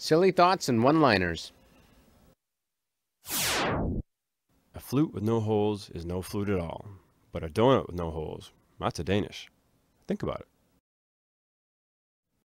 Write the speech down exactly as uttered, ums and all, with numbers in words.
Silly thoughts and one-liners. A flute with no holes is no flute at all, but a donut with no holes, that's a Danish. Think about it.